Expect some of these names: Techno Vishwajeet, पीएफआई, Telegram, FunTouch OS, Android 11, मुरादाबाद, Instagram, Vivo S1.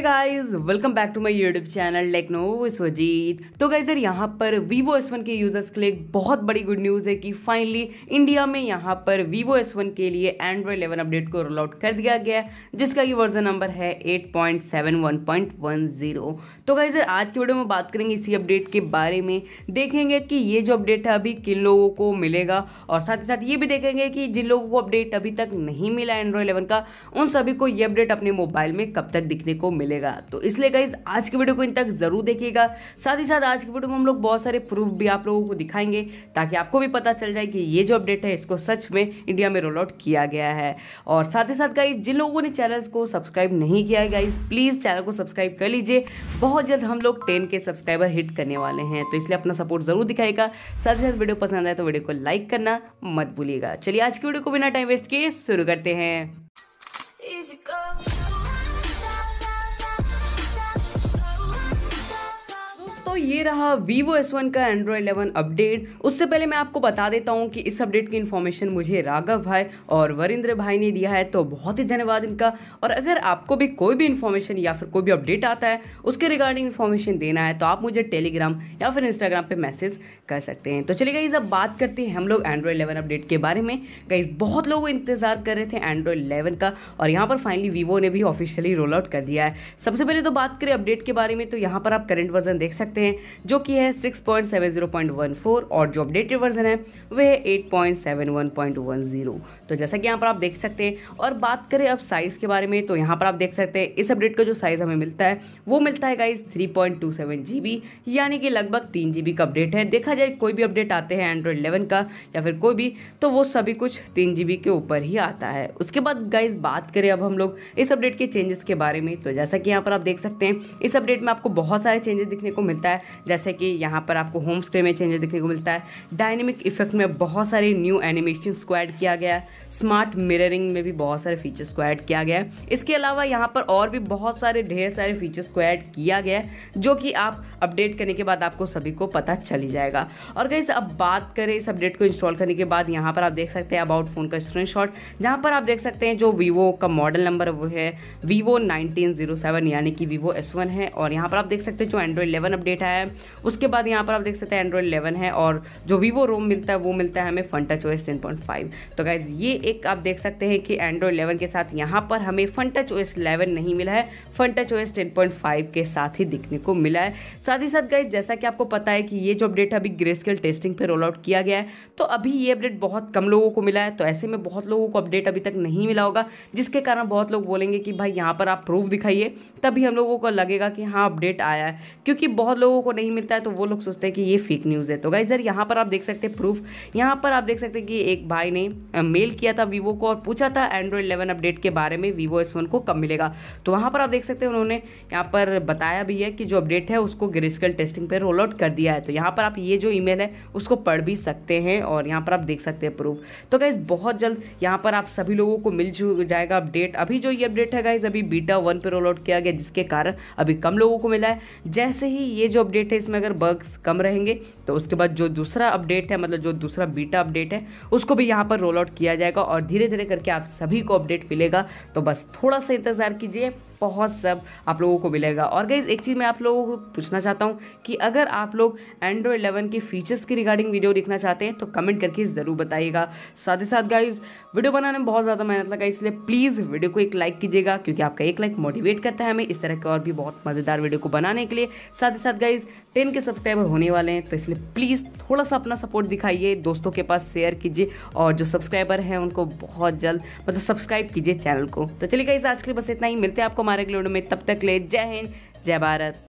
Hey guys, welcome back to my YouTube channel techno Vishwajeet. तो guys यार, यहाँ पर Vivo S1 के यूज़र्स के लिए बहुत बड़ी गुड न्यूज़ है कि फाइनली इंडिया में यहाँ पर Vivo S1 के लिए Android 11 अपडेट को रोल आउट कर दिया गया है, जिसका कि वर्जन नंबर है 8.71.10। तो गाइस यार, आज की वीडियो में बात करेंगे इसी अपडेट के बारे में, देखेंगे कि ये जो अपडेट है अभी किन लोगों को मिलेगा, और साथ ही साथ ये भी देखेंगे कि जिन लोगों को अपडेट अभी तक नहीं मिला Android 11 का, उन सभी को ये अपडेट अपने मोबाइल में कब तक दिखने को मिलेगा। तो इसलिए गाइस, आज की वीडियो को इन तक जरूर देखिएगा। साथ ही साथ आज की वीडियो में हम लोग बहुत सारे प्रूफ भी आप लोगों को दिखाएंगे, ताकि आपको भी पता चल जाए कि ये जो अपडेट है इसको सच में इंडिया में रोल आउट किया गया है। और साथ ही साथ गाइस, जिन लोगों ने चैनल को सब्सक्राइब नहीं किया है गाइस, प्लीज़ चैनल को सब्सक्राइब कर लीजिए। बहुत जल्द हम लोग 10K सब्सक्राइबर हिट करने वाले हैं, तो इसलिए अपना सपोर्ट जरूर दिखाएगा। साथ ही साथ वीडियो पसंद आए तो वीडियो को लाइक करना मत भूलिएगा। चलिए आज की वीडियो को बिना टाइम वेस्ट किए शुरू करते हैं। तो ये रहा Vivo S1 का Android 11 अपडेट। उससे पहले मैं आपको बता देता हूँ कि इस अपडेट की इन्फॉर्मेशन मुझे राघव भाई और वरिंद्र भाई ने दिया है, तो बहुत ही धन्यवाद इनका। और अगर आपको भी कोई भी इन्फॉर्मेशन या फिर कोई भी अपडेट आता है उसके रिगार्डिंग इन्फॉर्मेशन देना है, तो आप मुझे टेलीग्राम या फिर इंस्टाग्राम पर मैसेज कर सकते हैं। तो चलिए गाइस, अब बात करते हैं हम लोग Android 11 अपडेट के बारे में। गाइस, बहुत लोग इंतज़ार कर रहे थे Android 11 का, और यहाँ पर फाइनली वीवो ने भी ऑफिशियली रोल आउट कर दिया है। सबसे पहले तो बात करें अपडेट के बारे में, तो यहाँ पर आप करंट वर्जन देख सकते हैं, जो कि है 6.70.14, और जो अपडेटेड वर्जन है वह है 8.71.10। तो जैसा कि यहाँ पर आप देख सकते हैं। और बात करें अब साइज के बारे में, तो यहाँ पर आप देख सकते हैं इस अपडेट का जो साइज हमें मिलता है वो मिलता है गाइस 3.27 GB, यानी कि लगभग 3 GB का अपडेट है। देखा जाए कोई भी अपडेट आते हैं Android 11 का या फिर कोई भी, तो वो सभी कुछ 3 GB के ऊपर ही आता है। उसके बाद गाइज बात करें अब हम लोग इस अपडेट के चेंजेस के बारे में, तो जैसा कि यहाँ पर आप देख सकते हैं इस अपडेट में आपको बहुत सारे चेंजेस दिखने को मिलता है। जैसे कि यहाँ पर आपको होम स्क्रीन में चेंजेस देखने को मिलता है, डायनेमिक इफेक्ट में बहुत सारे न्यू एनिमेशन को ऐड किया गया है, स्मार्ट मिररिंग में भी बहुत सारे फीचर्स को ऐड किया गया है। इसके अलावा यहाँ पर और भी बहुत सारे ढेर सारे फीचर्स को ऐड किया गया है, जो कि आप अपडेट करने के बाद आपको सभी को पता चली जाएगा। और गाइस, अब बात करें इस अपडेट को इंस्टॉल करने के बाद, यहाँ पर आप देख सकते हैं अबाउट फ़ोन का स्क्रीनशॉट, जहाँ पर आप देख सकते हैं जो वीवो का मॉडल नंबर वो है Vivo 1907, यानी कि Vivo S1 है। और यहाँ पर आप देख सकते हैं जो Android 11 अपडेट है। उसके बाद यहाँ पर आप देख सकते हैं Android 11 है, और जो Vivo रोम मिलता है वो मिलता है हमें FunTouch OS 10.5। तो गाइज, ये एक आप देख सकते हैं कि Android 11 के साथ यहाँ पर हमें FunTouch OS 11 नहीं मिला है, FunTouch OS 10.5 के साथ ही दिखने को मिला है। साथ ही साथ गाइज, जैसा कि आपको पता है कि ये जो अपडेट अभी ग्रेस्केल टेस्टिंग पर रोल आउट किया गया है, तो अभी ये अपडेट बहुत कम लोगों को मिला है, तो ऐसे में बहुत लोगों को अपडेट अभी तक नहीं मिला होगा, जिसके कारण बहुत लोग बोलेंगे कि भाई यहाँ पर आप प्रूफ दिखाइए, तभी हम लोगों को लगेगा कि हाँ अपडेट आया है। क्योंकि बहुत लोगों को नहीं मिलता है तो वो लोग सोचते हैं कि ये फेक न्यूज़ है। तो गाइस यार, यहाँ पर आप देख सकते हैं प्रूफ, यहाँ पर आप देख सकते हैं कि एक भाई ने मेल किया था Vivo को और पूछा था Android 11 अपडेट के बारे में Vivo S1 को कब मिलेगा। तो वहाँ पर आप देख सकते हैं उन्होंने यहाँ पर बताया भी है कि जो अपडेट है उसको ग्रेस्केल टेस्टिंग पर रोल आउट कर दिया है। तो यहाँ पर आप ये जो ईमेल है उसको पढ़ भी सकते हैं, और यहाँ पर आप देख सकते हैं प्रूफ। तो गाइस, बहुत जल्द यहाँ पर आप सभी लोगों को मिल जाएगा अपडेट। अभी जो ये अपडेट है गाइस, अभी बीटा 1 पर रोल आउट किया गया, जिसके कारण अभी कम लोगों को मिला है। जैसे ही ये जो अपडेट है इसमें अगर बग्स कम रहेंगे, तो उसके बाद जो दूसरा अपडेट है, मतलब जो दूसरा बीटा अपडेट है, उसको भी यहाँ पर रोल आउट किया जाएगा, और धीरे धीरे करके आप सभी को अपडेट मिलेगा। तो बस थोड़ा सा इंतज़ार कीजिए, बहुत सब आप लोगों को मिलेगा। और गाइज, एक चीज़ मैं आप लोगों को पूछना चाहता हूँ कि अगर आप लोग Android 11 के फीचर्स की रिगार्डिंग वीडियो देखना चाहते हैं तो कमेंट करके ज़रूर बताइएगा। साथ ही साथ गाइज, वीडियो बनाने में बहुत ज़्यादा मेहनत लगा, इसलिए प्लीज़ वीडियो को एक लाइक कीजिएगा, क्योंकि आपका एक लाइक मोटिवेट करता है हमें इस तरह के और भी बहुत मज़ेदार वीडियो को बनाने के लिए। साथ ही साथ गाइज, 10K सब्सक्राइबर होने वाले हैं, तो इसलिए प्लीज़ थोड़ा सा अपना सपोर्ट दिखाइए, दोस्तों के पास शेयर कीजिए, और जो सब्सक्राइबर हैं उनको बहुत जल्द मतलब सब्सक्राइब कीजिए चैनल को। तो चलिए गाइज, आज के लिए बस इतना ही। मिलते हैं आपको हमारे अगले वीडियो में, तब तक ले जय हिंद, जय भारत।